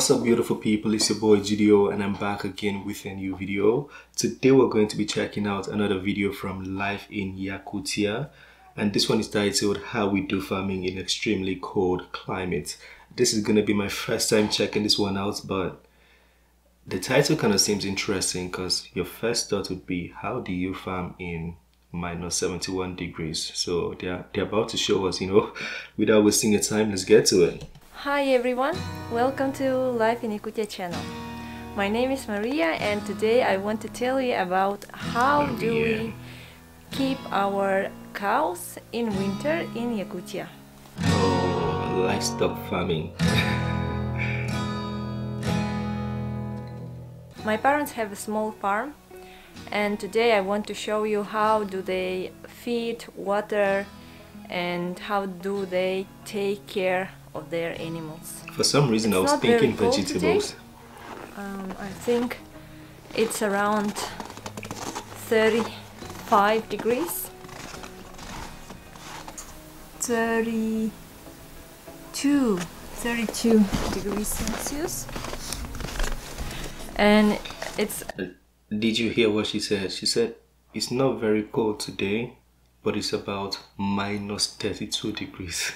What's up, beautiful people? It's your boy GDO, and I'm back again with a new video. Today we're going to be checking out another video from Life in Yakutia, and this one is titled How We Do Farming in Extremely Cold Climate. This is going to be my first time checking this one out, but the title kind of seems interesting because your first thought would be, how do you farm in minus 71 degrees? So they're about to show us, without wasting your time, let's get to it. Hi everyone, welcome to Life in Yakutia channel. My name is Maria, and today I want to tell you about how do we keep our cows in winter in Yakutia. Oh, livestock farming. My parents have a small farm, and today I want to show you how do they feed, water, and how do they take care of their animals. For some reason I was thinking vegetables. I think it's around 35 degrees, 32 degrees Celsius, and it's... Did you hear what she said? She said it's not very cold today, but it's about minus 32 degrees.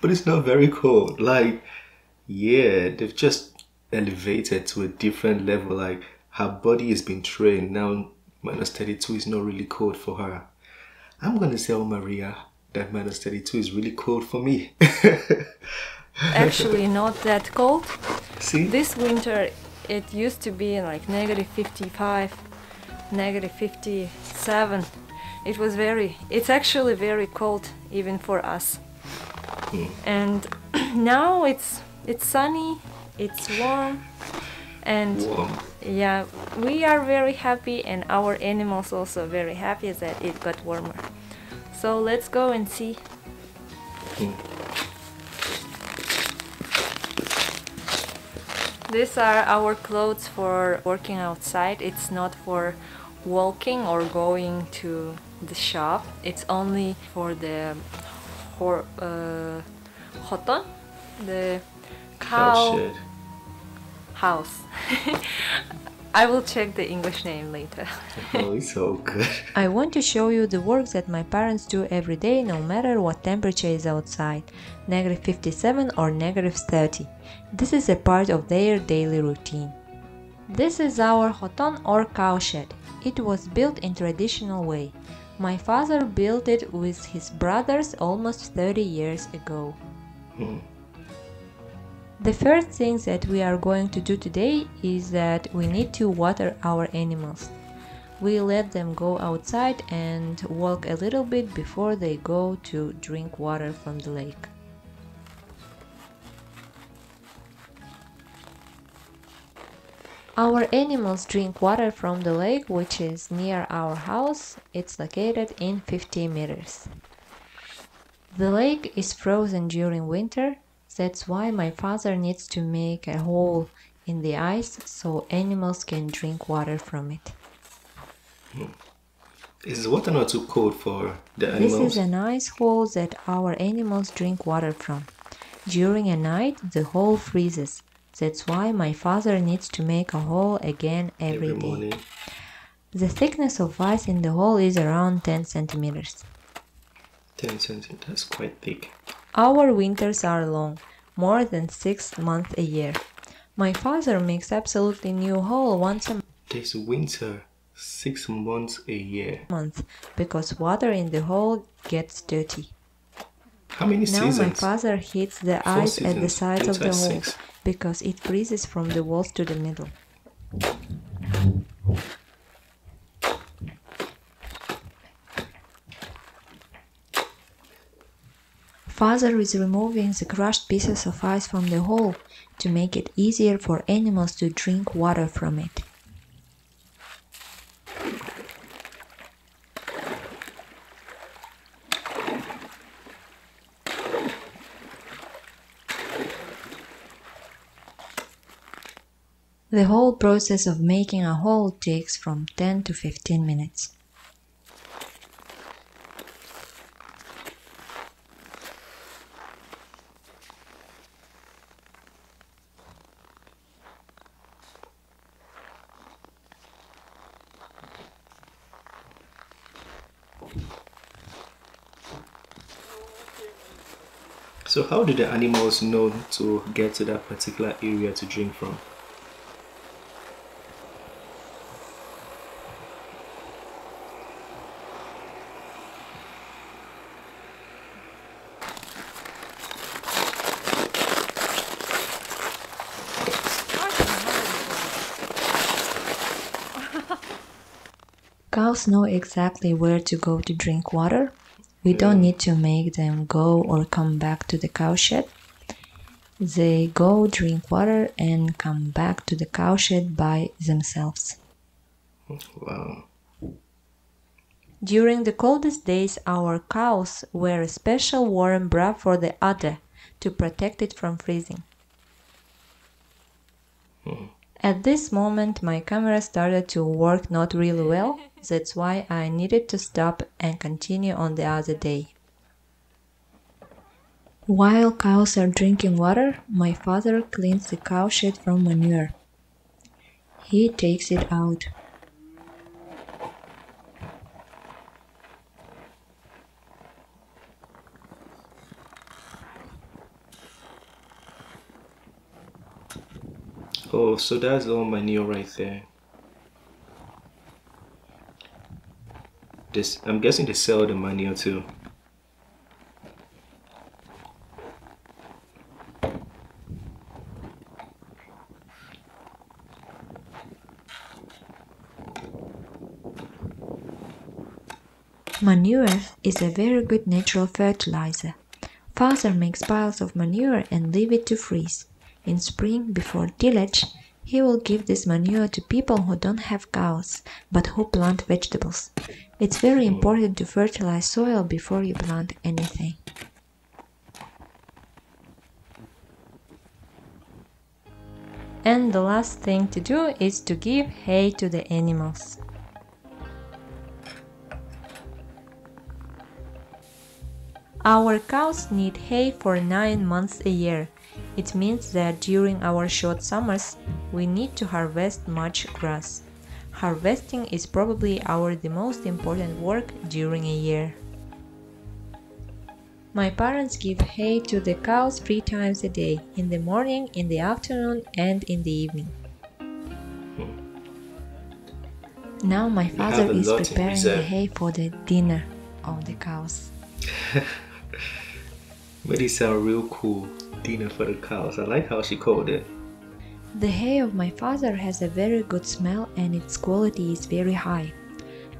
But it's not very cold. Like, yeah, they've just elevated to a different level. Like, her body has been trained. Now, minus 32 is not really cold for her. I'm going to tell Maria that minus 32 is really cold for me. Actually, not that cold. See? This winter, it used to be like negative 55, negative 57. It's actually very cold even for us. And now it's sunny, it's warm, and yeah, we are very happy, and our animals also very happy that it got warmer. So let's go and see. These are our clothes for working outside. It's not for walking or going to the shop. It's only for the hoton, the cow house. I will check the English name later. Oh, it's so good. I want to show you the work that my parents do every day, no matter what temperature is outside, negative 57 or negative 30. This is a part of their daily routine. This is our hoton or cow shed. It was built in traditional way. My father built it with his brothers almost 30 years ago. The first thing that we are going to do today is that we need to water our animals. We let them go outside and walk a little bit before they go to drink water from the lake. Our animals drink water from the lake, which is near our house. It's located in 50 meters. The lake is frozen during winter. That's why my father needs to make a hole in the ice so animals can drink water from it. Is water not too cold for the animals? This is an ice hole that our animals drink water from. During a night, the hole freezes. That's why my father needs to make a hole again every day. Morning. The thickness of ice in the hole is around 10 centimeters. 10 centimeters, that's quite thick. Our winters are long, more than 6 months a year. My father makes absolutely new hole once a month. This winter, 6 months a year. Because water in the hole gets dirty. How many seasons? Now my father heats the ice at the sides of the hole because it freezes from the walls to the middle. Father is removing the crushed pieces of ice from the hole to make it easier for animals to drink water from it. The whole process of making a hole takes from 10 to 15 minutes. So how do the animals know to get to that particular area to drink from? Cows know exactly where to go to drink water. We don't need to make them go or come back to the cowshed. They go drink water and come back to the cowshed by themselves. Wow. During the coldest days, our cows wear a special warm bra for the udder to protect it from freezing. At this moment, my camera started to work not really well. That's why I needed to stop and continue on the other day. While cows are drinking water, my father cleans the cowshed from manure. He takes it out. Oh, so that's all manure right there. This, I'm guessing they sell the manure too. Manure is a very good natural fertilizer. Father makes piles of manure and leave it to freeze. In spring, before tillage, he will give this manure to people who don't have cows, but who plant vegetables. It's very important to fertilize soil before you plant anything. And the last thing to do is to give hay to the animals. Our cows need hay for 9 months a year. It means that during our short summers, we need to harvest much grass. Harvesting is probably the most important work during a year. My parents give hay to the cows 3 times a day, in the morning, in the afternoon, and in the evening. Now my father is preparing the hay for the dinner of the cows. But it sounds real cool. Dinner for the cows. I like how she called it. The hay of my father has a very good smell and its quality is very high.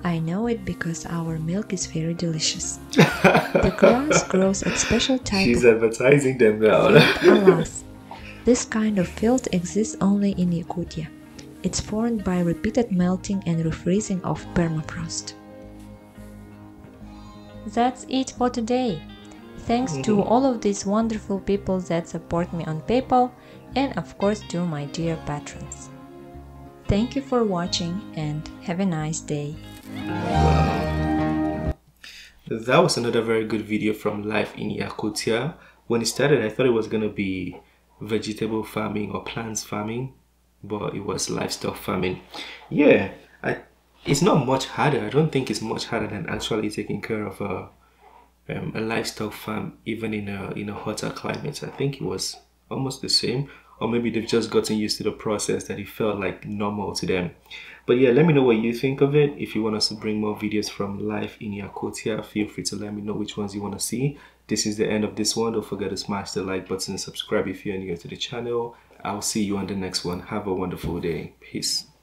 I know it because our milk is very delicious. The grass grows at special type. She's advertising them now. Alas, this kind of field exists only in Yakutia. It's formed by repeated melting and refreezing of permafrost. That's it for today. Thanks to all of these wonderful people that support me on PayPal, and of course to my dear patrons. Thank you for watching and have a nice day. Wow. That was another very good video from Life in Yakutia. When it started, I thought it was going to be vegetable farming or plants farming, but it was livestock farming. Yeah, it's not much harder. I don't think it's much harder than actually taking care of a livestock farm, even in a hotter climate. I think it was almost the same, or maybe they've just gotten used to the process that it felt like normal to them. But yeah, let me know what you think of it. If you want us to bring more videos from Life in Yakutia, feel free to let me know which ones you want to see. This is the end of this one. Don't forget to smash the like button and subscribe if you're new to the channel. I'll see you on the next one. Have a wonderful day. Peace.